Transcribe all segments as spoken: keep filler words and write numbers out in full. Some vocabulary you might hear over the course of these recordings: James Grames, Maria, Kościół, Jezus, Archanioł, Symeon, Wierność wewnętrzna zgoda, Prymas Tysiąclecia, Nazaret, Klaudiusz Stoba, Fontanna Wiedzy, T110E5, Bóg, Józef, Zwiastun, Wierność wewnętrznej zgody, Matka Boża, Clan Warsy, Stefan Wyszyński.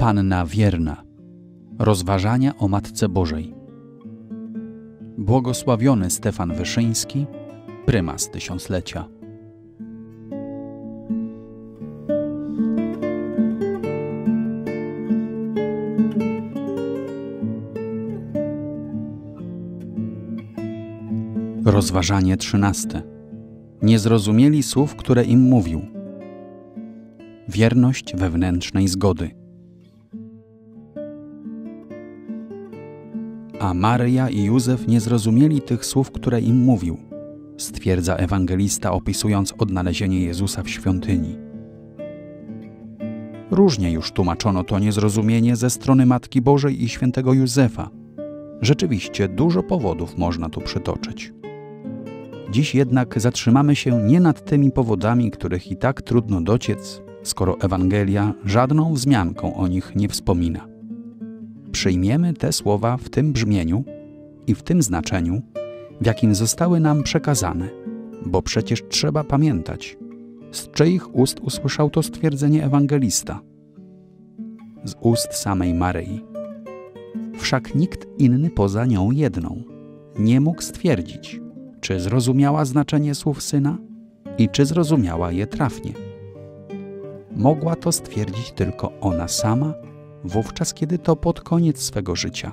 Panna wierna. Rozważania o Matce Bożej. Błogosławiony Stefan Wyszyński, Prymas Tysiąclecia. Rozważanie trzynaste. Nie zrozumieli słów, które im mówił. Wierność wewnętrznej zgody. A Maria i Józef nie zrozumieli tych słów, które im mówił, stwierdza ewangelista, opisując odnalezienie Jezusa w świątyni. Różnie już tłumaczono to niezrozumienie ze strony Matki Bożej i świętego Józefa. Rzeczywiście dużo powodów można tu przytoczyć. Dziś jednak zatrzymamy się nie nad tymi powodami, których i tak trudno dociec, skoro Ewangelia żadną wzmianką o nich nie wspomina. Przyjmiemy te słowa w tym brzmieniu i w tym znaczeniu, w jakim zostały nam przekazane, bo przecież trzeba pamiętać, z czyich ust usłyszał to stwierdzenie ewangelista. Z ust samej Maryi. Wszak nikt inny poza nią jedną nie mógł stwierdzić, czy zrozumiała znaczenie słów Syna i czy zrozumiała je trafnie. Mogła to stwierdzić tylko ona sama, wówczas kiedy to pod koniec swego życia,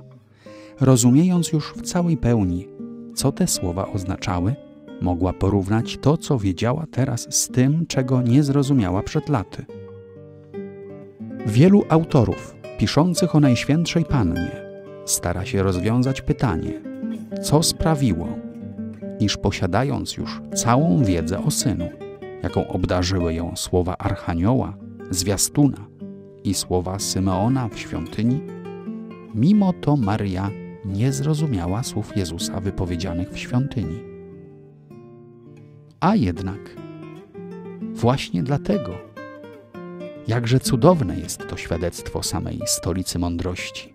rozumiejąc już w całej pełni, co te słowa oznaczały, mogła porównać to, co wiedziała teraz, z tym, czego nie zrozumiała przed laty. Wielu autorów, piszących o Najświętszej Pannie, stara się rozwiązać pytanie, co sprawiło, iż posiadając już całą wiedzę o Synu, jaką obdarzyły ją słowa Archanioła, Zwiastuna i słowa Symeona w świątyni, mimo to Maria nie zrozumiała słów Jezusa wypowiedzianych w świątyni. A jednak właśnie dlatego, jakże cudowne jest to świadectwo samej Stolicy Mądrości,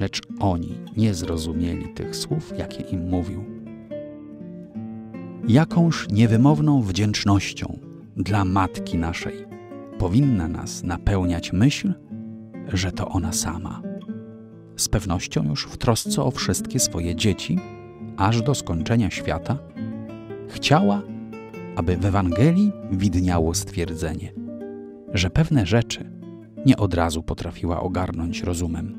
lecz oni nie zrozumieli tych słów, jakie im mówił. Jakąż niewymowną wdzięcznością dla Matki naszej powinna nas napełniać myśl, że to ona sama. Z pewnością już w trosce o wszystkie swoje dzieci, aż do skończenia świata, chciała, aby w Ewangelii widniało stwierdzenie, że pewne rzeczy nie od razu potrafiła ogarnąć rozumem.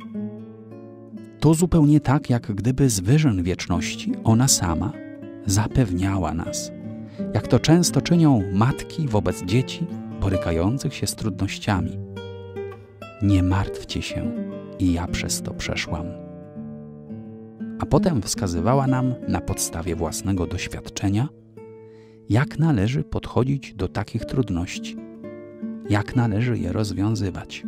To zupełnie tak, jak gdyby z wyżyn wieczności ona sama zapewniała nas, jak to często czynią matki wobec dzieci borykających się z trudnościami. Nie martwcie się, i ja przez to przeszłam. A potem wskazywała nam na podstawie własnego doświadczenia, jak należy podchodzić do takich trudności, jak należy je rozwiązywać.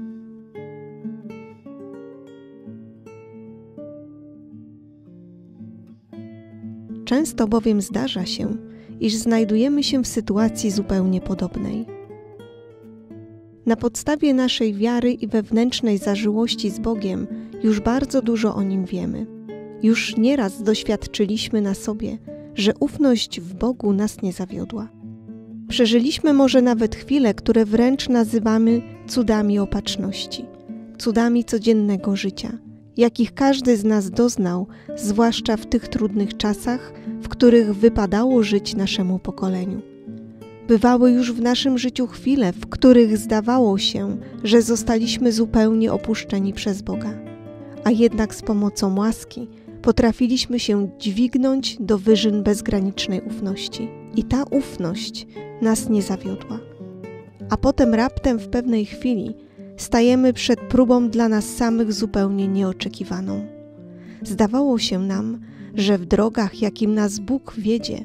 Często bowiem zdarza się, iż znajdujemy się w sytuacji zupełnie podobnej. Na podstawie naszej wiary i wewnętrznej zażyłości z Bogiem już bardzo dużo o Nim wiemy. Już nieraz doświadczyliśmy na sobie, że ufność w Bogu nas nie zawiodła. Przeżyliśmy może nawet chwile, które wręcz nazywamy cudami opatrzności, cudami codziennego życia, jakich każdy z nas doznał, zwłaszcza w tych trudnych czasach, w których wypadało żyć naszemu pokoleniu. Bywały już w naszym życiu chwile, w których zdawało się, że zostaliśmy zupełnie opuszczeni przez Boga. A jednak z pomocą łaski potrafiliśmy się dźwignąć do wyżyn bezgranicznej ufności. I ta ufność nas nie zawiodła. A potem raptem w pewnej chwili stajemy przed próbą dla nas samych zupełnie nieoczekiwaną. Zdawało się nam, że w drogach, jakim nas Bóg wiedzie,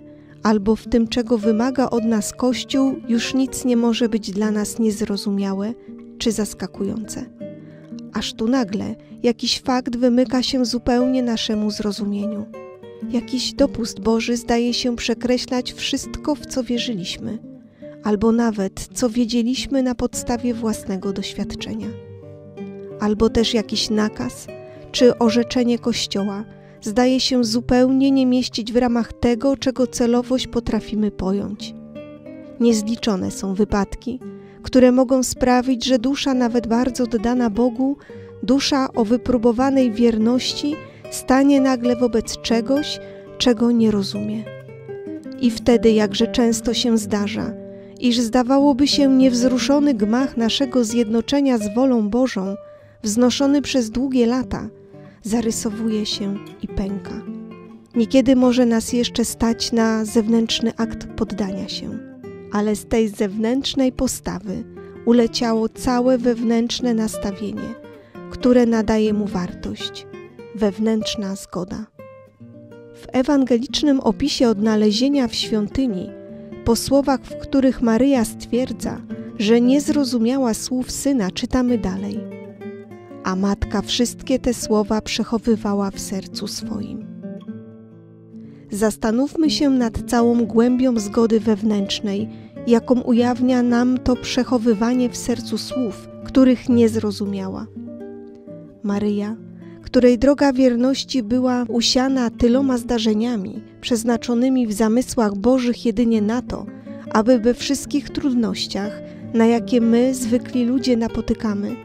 albo w tym, czego wymaga od nas Kościół, już nic nie może być dla nas niezrozumiałe czy zaskakujące. Aż tu nagle jakiś fakt wymyka się zupełnie naszemu zrozumieniu. Jakiś dopust Boży zdaje się przekreślać wszystko, w co wierzyliśmy, albo nawet co wiedzieliśmy na podstawie własnego doświadczenia. Albo też jakiś nakaz czy orzeczenie Kościoła zdaje się zupełnie nie mieścić w ramach tego, czego celowość potrafimy pojąć. Niezliczone są wypadki, które mogą sprawić, że dusza nawet bardzo oddana Bogu, dusza o wypróbowanej wierności stanie nagle wobec czegoś, czego nie rozumie. I wtedy jakże często się zdarza, iż zdawałoby się niewzruszony gmach naszego zjednoczenia z wolą Bożą, wznoszony przez długie lata, zarysowuje się i pęka. Niekiedy może nas jeszcze stać na zewnętrzny akt poddania się, ale z tej zewnętrznej postawy uleciało całe wewnętrzne nastawienie, które nadaje mu wartość – wewnętrzna zgoda. W ewangelicznym opisie odnalezienia w świątyni, po słowach, w których Maryja stwierdza, że nie zrozumiała słów Syna, czytamy dalej. A Matka wszystkie te słowa przechowywała w sercu swoim. Zastanówmy się nad całą głębią zgody wewnętrznej, jaką ujawnia nam to przechowywanie w sercu słów, których nie zrozumiała. Maryja, której droga wierności była usiana tyloma zdarzeniami, przeznaczonymi w zamysłach Bożych jedynie na to, aby we wszystkich trudnościach, na jakie my, zwykli ludzie, napotykamy,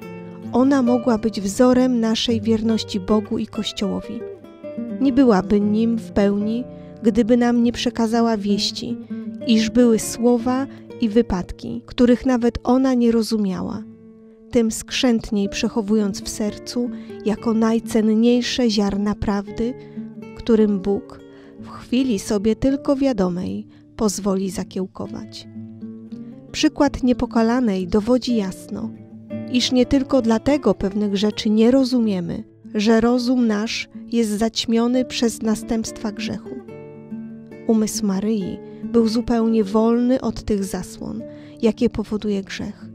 ona mogła być wzorem naszej wierności Bogu i Kościołowi. Nie byłaby nim w pełni, gdyby nam nie przekazała wieści, iż były słowa i wypadki, których nawet ona nie rozumiała, tym skrzętniej przechowując w sercu jako najcenniejsze ziarna prawdy, którym Bóg w chwili sobie tylko wiadomej pozwoli zakiełkować. Przykład Niepokalanej dowodzi jasno, iż nie tylko dlatego pewnych rzeczy nie rozumiemy, że rozum nasz jest zaćmiony przez następstwa grzechu. Umysł Maryi był zupełnie wolny od tych zasłon, jakie powoduje grzech.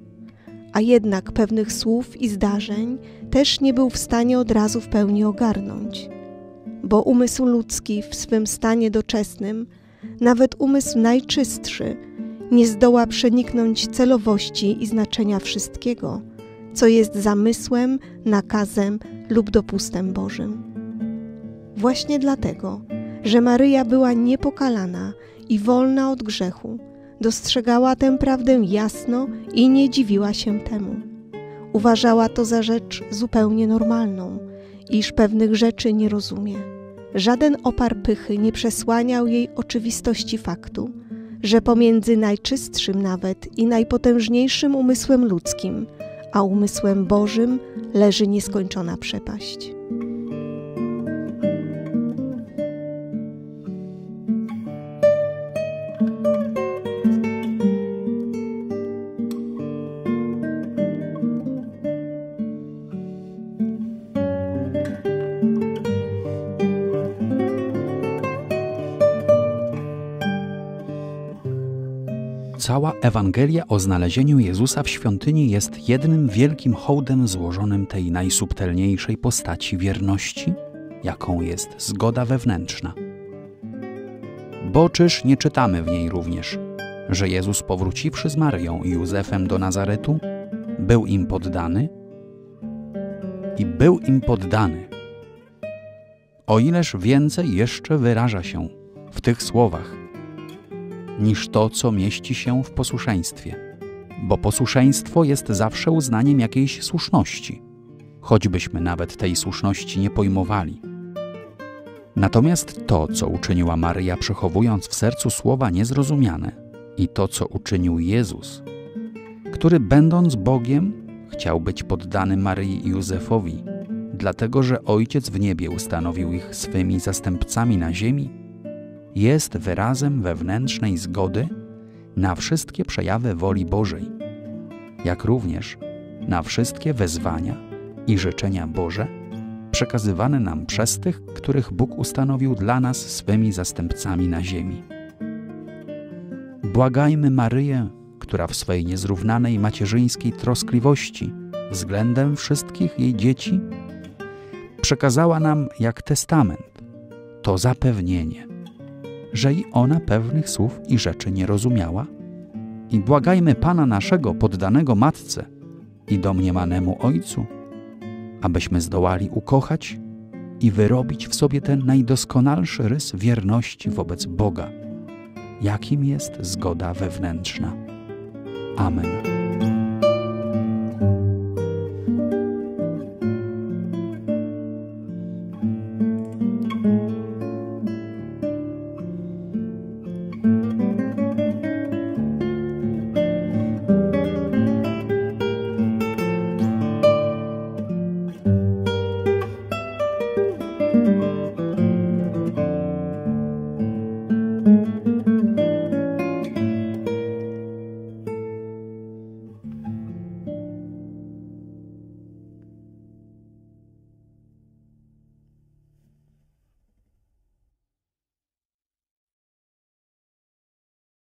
A jednak pewnych słów i zdarzeń też nie był w stanie od razu w pełni ogarnąć. Bo umysł ludzki w swym stanie doczesnym, nawet umysł najczystszy, nie zdoła przeniknąć celowości i znaczenia wszystkiego, co jest zamysłem, nakazem lub dopustem Bożym. Właśnie dlatego, że Maryja była niepokalana i wolna od grzechu, dostrzegała tę prawdę jasno i nie dziwiła się temu. Uważała to za rzecz zupełnie normalną, iż pewnych rzeczy nie rozumie. Żaden opar pychy nie przesłaniał jej oczywistości faktu, że pomiędzy najczystszym nawet i najpotężniejszym umysłem ludzkim, a umysłem Bożym leży nieskończona przepaść. Cała Ewangelia o znalezieniu Jezusa w świątyni jest jednym wielkim hołdem złożonym tej najsubtelniejszej postaci wierności, jaką jest zgoda wewnętrzna. Bo czyż nie czytamy w niej również, że Jezus, powróciwszy z Maryją i Józefem do Nazaretu, był im poddany? I był im poddany. O ileż więcej jeszcze wyraża się w tych słowach, niż to, co mieści się w posłuszeństwie. Bo posłuszeństwo jest zawsze uznaniem jakiejś słuszności, choćbyśmy nawet tej słuszności nie pojmowali. Natomiast to, co uczyniła Maryja, przechowując w sercu słowa niezrozumiane, i to, co uczynił Jezus, który będąc Bogiem, chciał być poddany Maryi i Józefowi, dlatego że Ojciec w niebie ustanowił ich swymi zastępcami na ziemi, jest wyrazem wewnętrznej zgody na wszystkie przejawy woli Bożej, jak również na wszystkie wezwania i życzenia Boże przekazywane nam przez tych, których Bóg ustanowił dla nas swymi zastępcami na ziemi. Błagajmy Maryję, która w swej niezrównanej macierzyńskiej troskliwości względem wszystkich jej dzieci przekazała nam jak testament to zapewnienie, że i ona pewnych słów i rzeczy nie rozumiała? I błagajmy Pana naszego poddanego Matce i domniemanemu Ojcu, abyśmy zdołali ukochać i wyrobić w sobie ten najdoskonalszy rys wierności wobec Boga, jakim jest zgoda wewnętrzna. Amen.